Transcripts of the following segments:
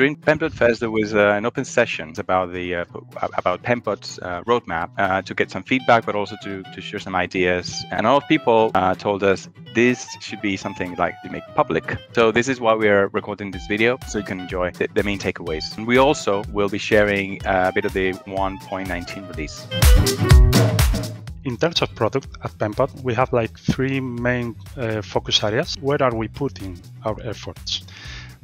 during Penpot Fest, there was an open session about the Penpot's roadmap to get some feedback, but also to share some ideas. And a lot of people told us this should be something like to make public. So this is why we are recording this video, so you can enjoy the main takeaways. And we also will be sharing a bit of the 1.19 release. In terms of product at Penpot, we have like three main focus areas. Where are we putting our efforts?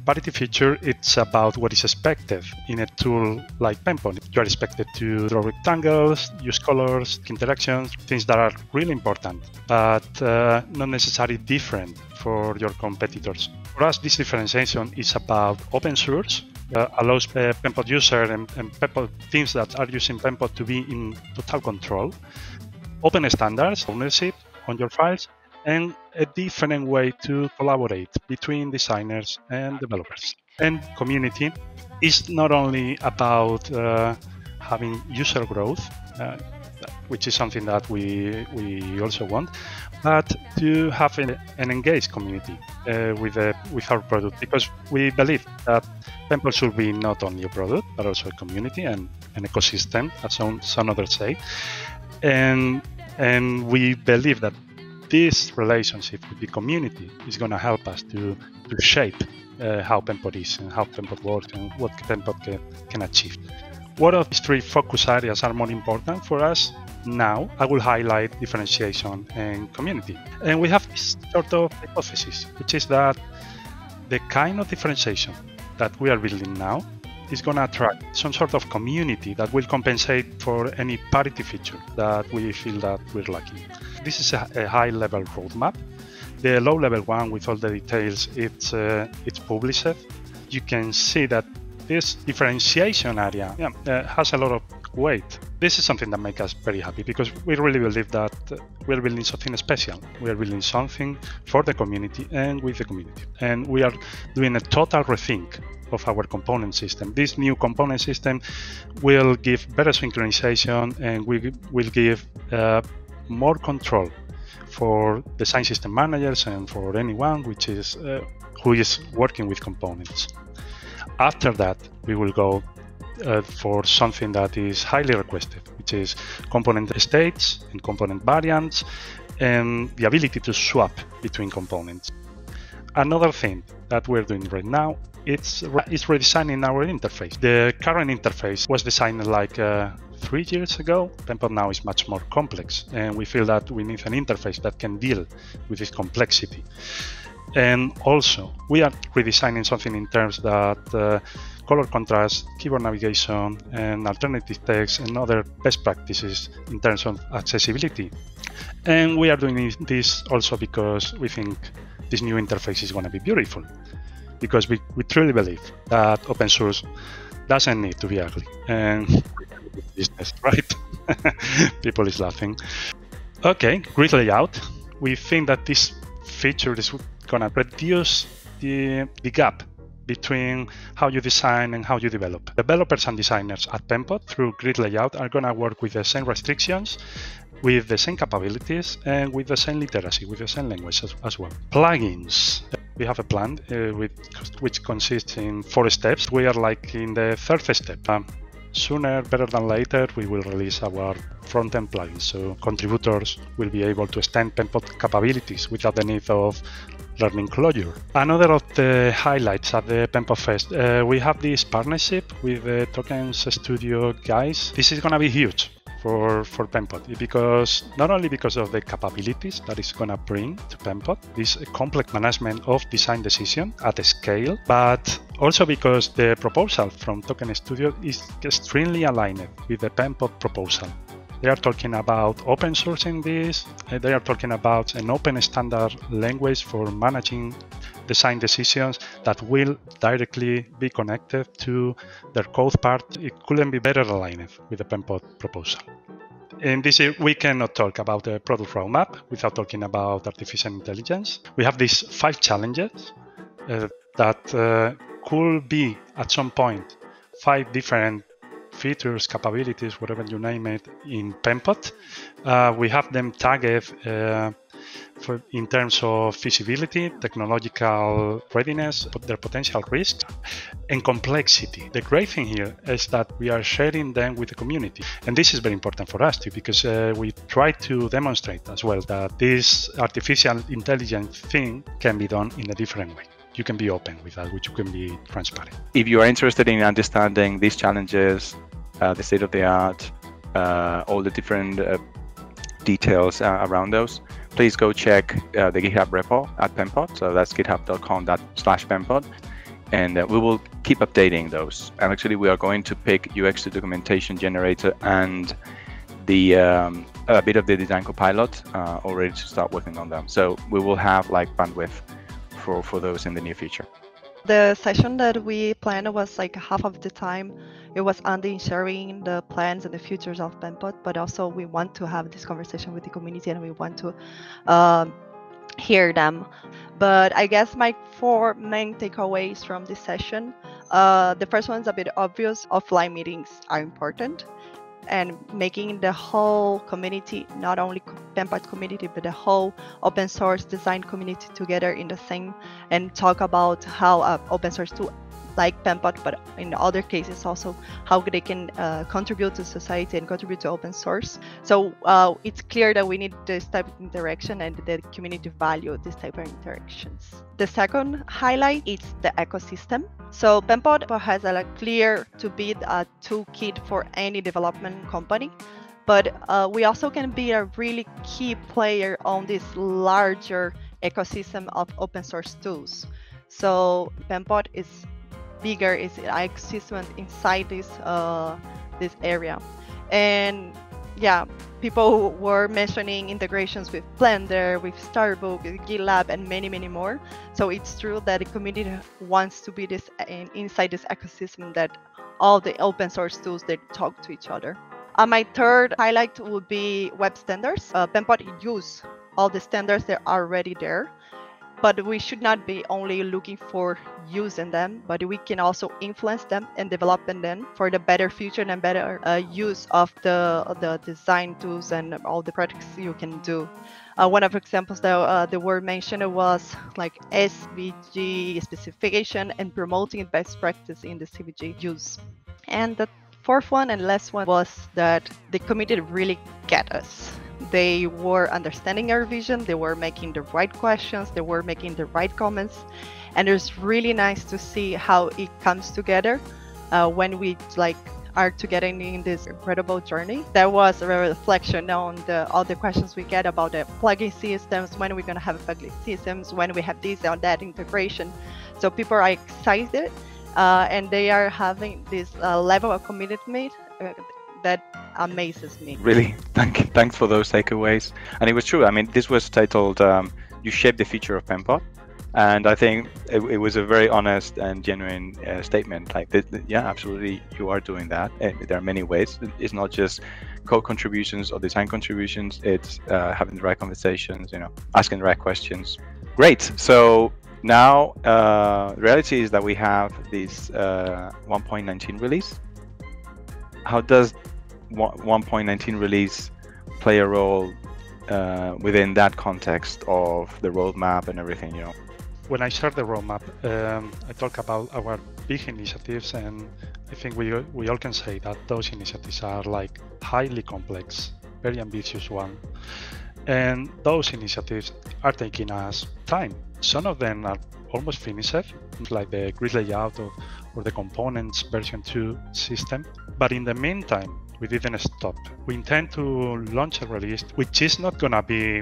Parity feature, it's about what is expected in a tool like Penpot. You are expected to draw rectangles, use colors, interactions, things that are really important, but not necessarily different for your competitors. For us, this differentiation is about open source. Allows Penpot user and Penpot teams that are using Penpot to be in total control. Open standards, ownership on your files, and a different way to collaborate between designers and developers. And community is not only about having user growth, which is something that we also want, but to have an engaged community with our product, because we believe that Penpot should be not only a product, but also a community and an ecosystem, as some others say. And we believe that this relationship with the community is going to help us to shape how Penpot is and how Penpot works and what Penpot can achieve. What of these three focus areas are more important for us now? I will highlight differentiation and community. And we have this sort of hypothesis, which is that the kind of differentiation that we are building now is going to attract some sort of community that will compensate for any parity feature that we feel that we're lacking. This is a high-level roadmap. The low-level one with all the details, it's published. You can see that this differentiation area has a lot of weight. This is something that makes us very happy, because we really believe that we're building something special. We're building something for the community and with the community. And we are doing a total rethink of our component system. This new component system will give better synchronization, and we will give more control for design system managers and for anyone which is who is working with components. After that, we will go for something that is highly requested, which is component states and component variants, and the ability to swap between components. Another thing that we're doing right now, it's redesigning our interface. The current interface was designed like 3 years ago. Penpot now is much more complex, and we feel that we need an interface that can deal with this complexity. And also, we are redesigning something in terms that color contrast, keyboard navigation, and alternative text, and other best practices in terms of accessibility. And we are doing this also because we think this new interface is going to be beautiful, because we truly believe that open source doesn't need to be ugly. And business, right? People is laughing. Okay, grid layout. We think that this feature is going to reduce the gap between how you design and how you develop. Developers and designers at Penpot through grid layout are going to work with the same restrictions, with the same capabilities, and with the same literacy, with the same language as well. Plugins. We have a plan which consists in 4 steps. We are like in the 3rd step. Sooner, better than later, we will release our front-end plugins, so contributors will be able to extend Penpot capabilities without the need of learning Clojure. Another of the highlights at the Penpot Fest, we have this partnership with the Tokens Studio guys. This is going to be huge for Penpot, because not only because of the capabilities that it's going to bring to Penpot, this complex management of design decision at a scale, but also because the proposal from Token Studio is extremely aligned with the Penpot proposal. They are talking about open sourcing this, they are talking about an open standard language for managing design decisions that will directly be connected to their code part. It couldn't be better aligned with the Penpot proposal. In this, we cannot talk about the product roadmap without talking about artificial intelligence. We have these 5 challenges that could be, at some point, 5 different features, capabilities, whatever you name it, in Penpot. We have them tagged in terms of feasibility, technological readiness, their potential risks, and complexity. The great thing here is that we are sharing them with the community. And this is very important for us too, because we try to demonstrate as well that this artificial intelligence thing can be done in a different way. You can be open with that, which you can be transparent. If you are interested in understanding these challenges, the state of the art, all the different details around those, please go check the GitHub repo at Penpot. So that's github.com/Penpot. And we will keep updating those. And actually, we are going to pick UX to documentation generator and the a bit of the design copilot already to start working on them. So we will have like bandwidth for those in the near future. The session that we planned was like half of the time it was Andy sharing the plans and the futures of Penpot, but also we want to have this conversation with the community and we want to hear them. But I guess my four main takeaways from this session, the first one's a bit obvious, offline meetings are important. And making the whole community, not only Penpot community, but the whole open source design community together in the same and talk about how open source tool like Penpot, but in other cases also how they can contribute to society and contribute to open source. So it's clear that we need this type of interaction and the community value this type of interactions. The second highlight is the ecosystem. So Penpot has a clear to be a toolkit for any development company, but we also can be a really key player on this larger ecosystem of open source tools. So Penpot is bigger, is an ecosystem inside this area. And yeah, people were mentioning integrations with Blender, with Starbook, with GitLab, and many, many more. So it's true that the community wants to be this inside this ecosystem that all the open source tools, they talk to each other. My third highlight would be web standards. Penpot use all the standards that are already there. But we should not be only looking for using them, but we can also influence them and develop them for the better future and better use of the design tools and all the projects you can do. One of the examples that the word mentioned was like SVG specification and promoting best practice in the SVG use. And the fourth one and last one was that the community really get us. They were understanding our vision, they were making the right questions, they were making the right comments, and it's really nice to see how it comes together when we are together in this incredible journey. There was a reflection on all the questions we get about the plugin systems, when we're going to have plugin systems, when we have this or that integration. So people are excited and they are having this level of commitment that amazes me. Really, thanks for those takeaways. And it was true. I mean, this was titled "You Shape the Future of Penpot," and I think it was a very honest and genuine statement. Like, yeah, absolutely, you are doing that. And there are many ways. It's not just code contributions or design contributions. It's having the right conversations. You know, asking the right questions. Great. So now, reality is that we have this 1.19 release. How does 1.19 release play a role within that context of the roadmap and everything, you know? When I shared the roadmap, I talk about our big initiatives, and I think we all can say that those initiatives are like highly complex, very ambitious one. And those initiatives are taking us time. Some of them are almost finished, like the grid layout or the components version 2 system. But in the meantime, we didn't stop. We intend to launch a release, which is not going to be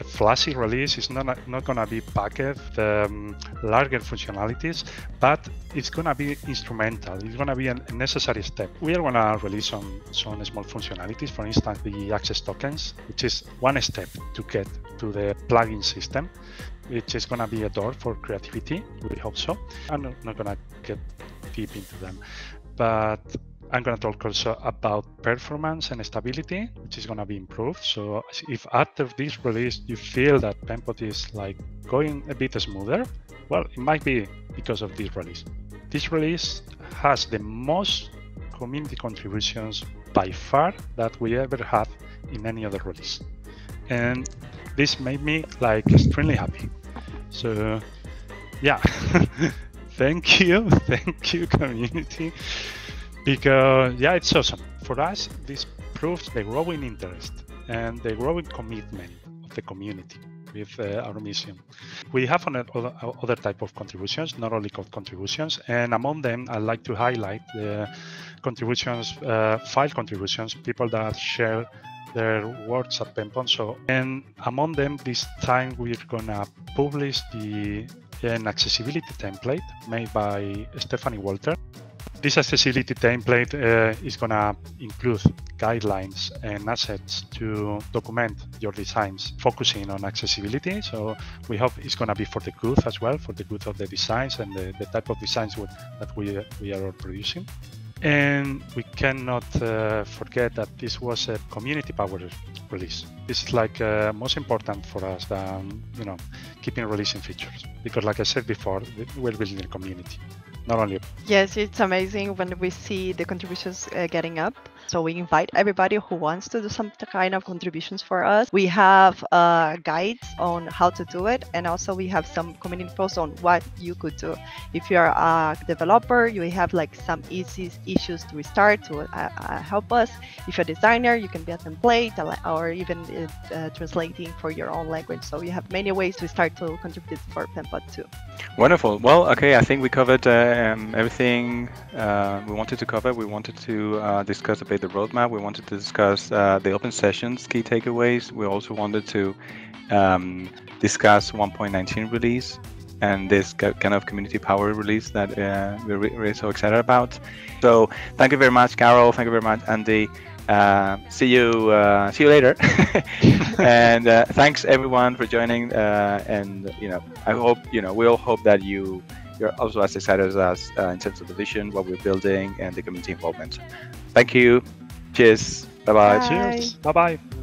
a flashy release. It's not going to be packaged larger functionalities, but it's going to be instrumental. It's going to be a necessary step. We are going to release some small functionalities, for instance, the access tokens, which is one step to get to the plugin system, which is going to be a door for creativity. We hope so. I'm not going to get deep into them, but I'm going to talk also about performance and stability, which is going to be improved. So if after this release you feel that Penpot is like going a bit smoother, well, it might be because of this release. This release has the most community contributions by far that we ever have in any other release. And this made me like extremely happy. So yeah, thank you community, because yeah, it's awesome. For us, this proves the growing interest and the growing commitment of the community with our mission. We have other type of contributions, not only code contributions, and among them, I'd like to highlight the contributions, file contributions, people that share their words at Penpot. So, and among them, this time we're gonna publish an accessibility template made by Stephanie Walter. This accessibility template is gonna include guidelines and assets to document your designs, focusing on accessibility. So we hope it's gonna be for the good as well, for the good of the designs and the type of designs that we are all producing. And we cannot forget that this was a community-powered release. This is like most important for us than, you know, keeping releasing features, because like I said before, we're building a community. Not only. Yes, it's amazing when we see the contributions getting up. So we invite everybody who wants to do some kind of contributions for us. We have guides on how to do it, and also we have some community posts on what you could do. If you're a developer, you have like some easy issues to restart to help us. If you're a designer, you can be a template or even translating for your own language. So you have many ways to start to contribute for Penpot too. Wonderful. Well, okay, I think we covered everything we wanted to cover. We wanted to discuss a bit the roadmap. We wanted to discuss the open sessions, key takeaways. We also wanted to discuss 1.19 release and this kind of community power release that we're really so excited about. So thank you very much, Carol. Thank you very much, Andy. See you later. And thanks everyone for joining. And you know, I hope, you know, we all hope that you're also as excited as us in terms of the vision, what we're building, and the community involvement. Thank you. Cheers. Bye-bye. Cheers. Bye-bye.